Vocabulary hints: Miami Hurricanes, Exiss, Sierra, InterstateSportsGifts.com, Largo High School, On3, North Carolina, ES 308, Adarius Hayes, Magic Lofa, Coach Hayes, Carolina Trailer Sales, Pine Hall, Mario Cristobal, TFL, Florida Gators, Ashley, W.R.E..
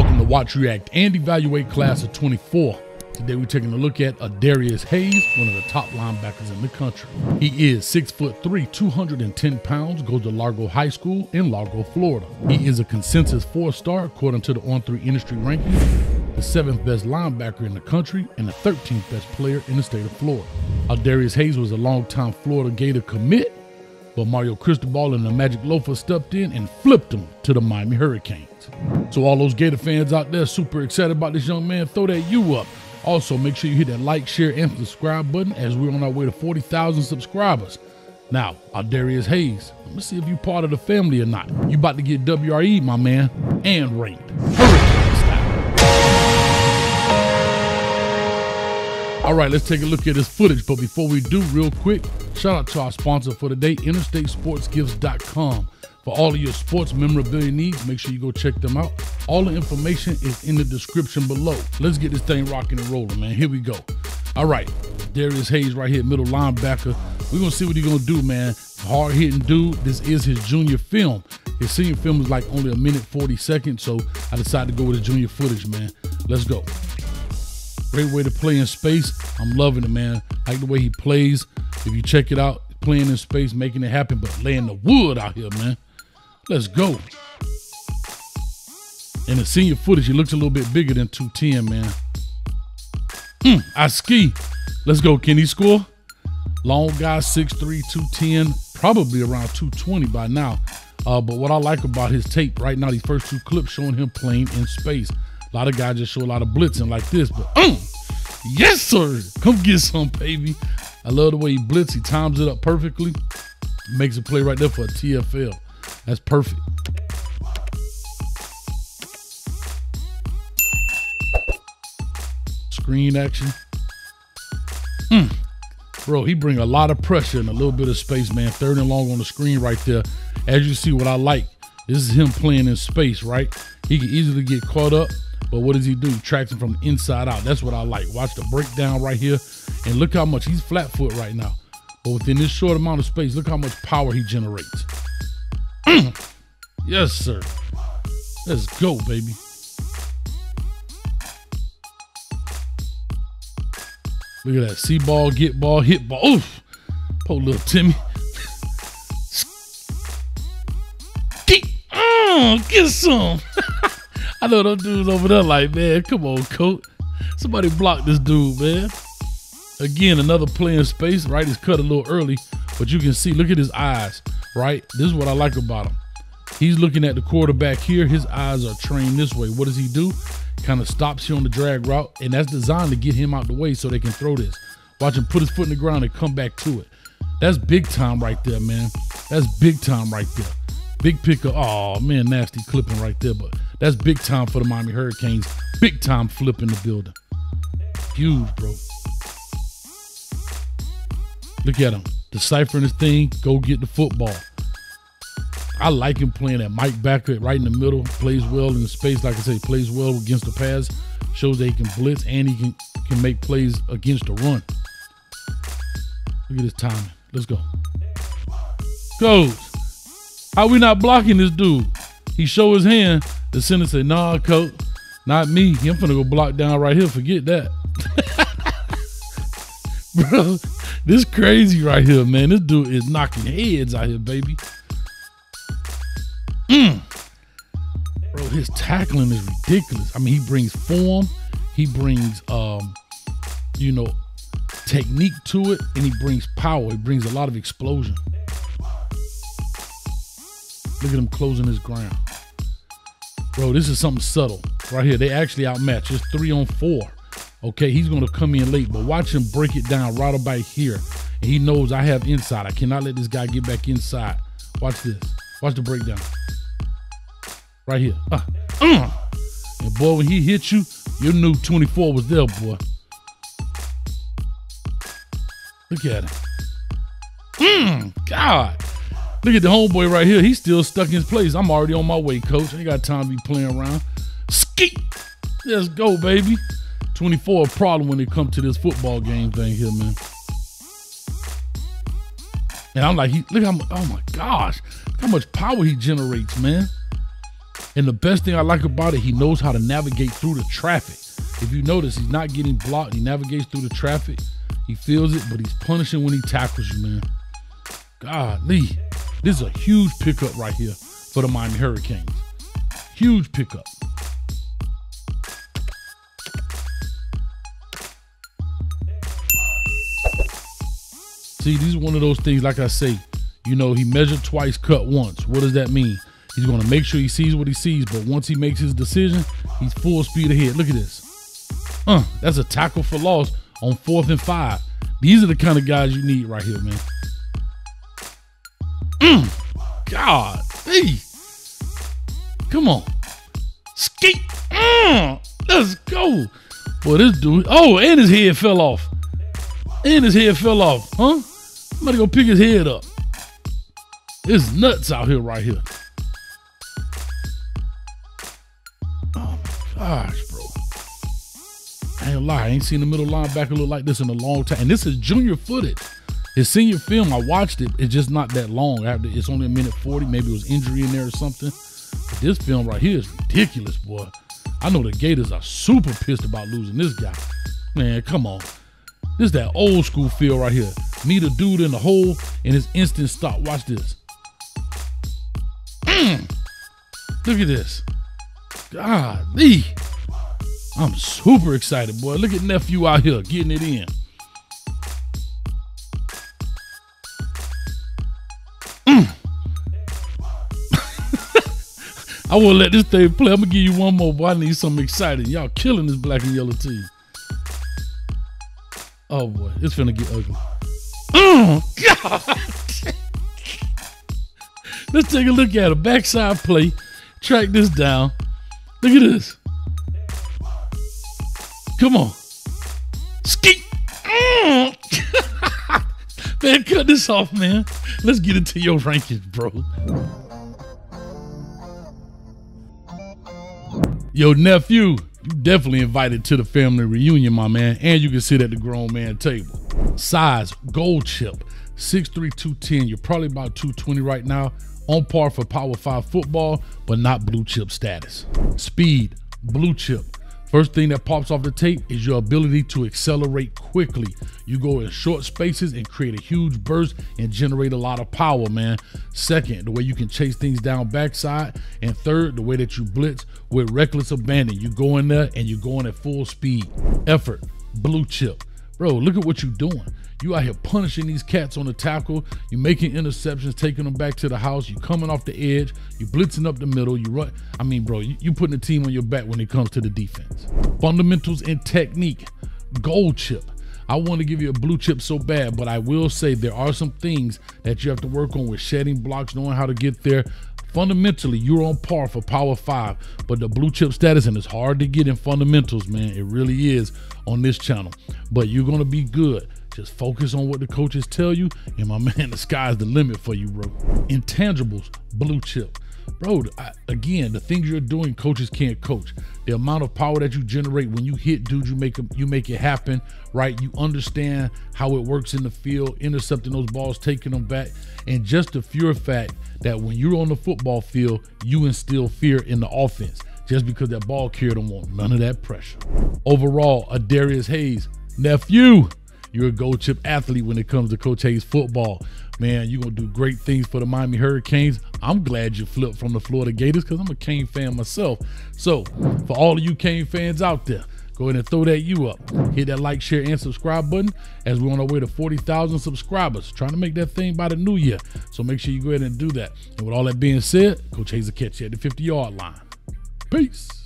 Welcome to Watch, React, and Evaluate Class of 24. Today we're taking a look at Adarius Hayes, one of the top linebackers in the country. He is 6'3", 210 pounds, goes to Largo High School in Largo, Florida. He is a consensus 4-star according to the On3 industry rankings, the 7th best linebacker in the country, and the 13th best player in the state of Florida. Adarius Hayes was a longtime Florida Gator commit, but Mario Cristobal and the Magic Lofa stepped in and flipped him to the Miami Hurricanes. So all those Gator fans out there super excited about this young man, throw that U up. Also, make sure you hit that like, share, and subscribe button as we're on our way to 40,000 subscribers. Now, Adarius Hayes, let me see if you're part of the family or not. You about to get WRE, my man, and ranked. All right, let's take a look at this footage. But before we do, real quick, shout out to our sponsor for today, InterstateSportsGifts.com. For all of your sports memorabilia needs, make sure you go check them out. All the information is in the description below. Let's get this thing rocking and rolling, man. Here we go. All right, Adarius Hayes right here, middle linebacker. We're going to see what he's going to do, man. Hard-hitting dude. This is his junior film. His senior film was like only a minute 40 seconds, so I decided to go with the junior footage, man. Let's go. Great way to play in space. I'm loving it, man. I like the way he plays. If you check it out, playing in space, making it happen, but laying the wood out here, man. Let's go. In the senior footage, he looks a little bit bigger than 210, man. I ski. Let's go. Can he score? Long guy, 6'3", 210, probably around 220 by now. But what I like about his tape right now, these first two clips showing him playing in space. A lot of guys just show a lot of blitzing like this, but yes, sir. Come get some, baby. I love the way he blitz. He times it up perfectly. Makes a play right there for a TFL. That's perfect. Screen action. Bro, he bring a lot of pressure and a little bit of space, man. Third and long on the screen right there. As you see, what I like, this is him playing in space, right? He can easily get caught up, but what does he do? He tracks him from the inside out. That's what I like. Watch the breakdown right here, and look how much he's flat foot right now. But within this short amount of space, look how much power he generates. Yes, sir. Let's go, baby. Look at that. See ball, get ball, hit ball. Oof. Poor little Timmy. Get some. I know those dudes over there like, man, come on, coach. Somebody block this dude, man. Again, another play in space, right? He's cut a little early, but you can see, look at his eyes, right? This is what I like about him. He's looking at the quarterback here. His eyes are trained this way. What does he do? Kind of stops you on the drag route, and that's designed to get him out the way so they can throw this. Watch him put his foot in the ground and come back to it. That's big time right there, man. That's big time right there. Big picker. Oh, man, nasty clipping right there, but that's big time for the Miami Hurricanes. Big time flipping the building. Huge, bro. Look at him. Deciphering his thing, go get the football. I like him playing at Mike backer right in the middle. Plays well in the space. Like I say, plays well against the pass. Shows that he can blitz and he can make plays against the run. Look at his timing. Let's go. Goes. How we not blocking this dude? He show his hand. The center say, nah, coach, not me. I'm finna go block down right here. Forget that. Bro, this crazy right here, man. This dude is knocking heads out here, baby. Bro, his tackling is ridiculous. I mean, he brings form, he brings you know, technique to it, and he brings power. He brings a lot of explosion. Look at him closing his ground. Bro, this is something subtle right here. They actually outmatch. It's 3-on-4. Okay, he's gonna come in late, but watch him break it down right about here. And he knows I have inside. I cannot let this guy get back inside. Watch this. Watch the breakdown. Right here. And boy, when he hit you, you knew 24 was there, boy. Look at him. God. Look at the homeboy right here. He's still stuck in his place. I'm already on my way, coach. I ain't got time to be playing around. Ski. Let's go, baby. 24 a problem when it comes to this football game thing here, man. And I'm like, look how much, oh my gosh, look how much power he generates, man. And the best thing I like about it, he knows how to navigate through the traffic. If you notice, he's not getting blocked. He navigates through the traffic. He feels it, but he's punishing when he tackles you, man. Golly, this is a huge pickup right here for the Miami Hurricanes. Huge pickup. See, these are one of those things, like I say, you know, he measured twice, cut once. What does that mean? He's going to make sure he sees what he sees, but once he makes his decision, he's full speed ahead. Look at this. That's a tackle for loss on 4th and 5. These are the kind of guys you need right here, man. God, hey, come on, skate. Let's go. Boy, this dude. Oh, and his head fell off. And his head fell off, huh? Somebody go pick his head up. It's nuts out here right here. Oh my gosh, bro. I ain't lie, I ain't seen a middle linebacker look like this in a long time. And this is junior footage. His senior film, I watched it, it's just not that long. It's only a minute 40, maybe it was injury in there or something. But this film right here is ridiculous, boy. I know the Gators are super pissed about losing this guy. Man, come on. This is that old school feel right here. Meet a dude in the hole and it's instant stop. Watch this. Look at this. Golly. I'm super excited, boy. Look at nephew out here getting it in. I won't let this thing play. I'm gonna give you one more, boy. I need something exciting. Y'all killing this black and yellow team. Oh boy, it's finna get ugly. God. Let's take a look at a backside play. Track this down. Look at this. Come on. Ski. Man, cut this off, man. Let's get into your rankings, bro. Yo, nephew, you definitely invited to the family reunion, my man. And you can sit at the grown man table. Size, gold chip, 6'3", 210. You're probably about 220 right now. On par for Power 5 football, but not blue chip status. Speed, blue chip. First thing that pops off the tape is your ability to accelerate quickly. You go in short spaces and create a huge burst and generate a lot of power, man. Second, the way you can chase things down backside. And third, the way that you blitz with reckless abandon. You go in there and you're going at full speed. Effort, blue chip. Bro, look at what you're doing. You out here punishing these cats on the tackle. You're making interceptions, taking them back to the house. You're coming off the edge. You're blitzing up the middle. You run. I mean, bro, you're putting the team on your back when it comes to the defense. Fundamentals and technique. Gold chip. I want to give you a blue chip so bad, but I will say there are some things that you have to work on with shedding blocks, knowing how to get there. Fundamentally, you're on par for Power 5, but the blue chip status, and it's hard to get in fundamentals, man. It really is on this channel, but you're going to be good. Just focus on what the coaches tell you, and my man, the sky's the limit for you, bro. Intangibles, blue chip. Bro, again, the things you're doing, coaches can't coach. The amount of power that you generate when you hit dudes, you make it happen, right? You understand how it works in the field, intercepting those balls, taking them back, and just the pure fact that when you're on the football field, you instill fear in the offense just because that ball carrier don't want none of that pressure. Overall, Adarius Hayes, nephew, you're a gold chip athlete when it comes to Coach Hayes football. Man, you're going to do great things for the Miami Hurricanes. I'm glad you flipped from the Florida Gators because I'm a Cane fan myself. So for all of you Cane fans out there, go ahead and throw that U up. Hit that like, share, and subscribe button as we're on our way to 40,000 subscribers. Trying to make that thing by the new year. So make sure you go ahead and do that. And with all that being said, Coach Hayes will catch you at the 50-yard line. Peace.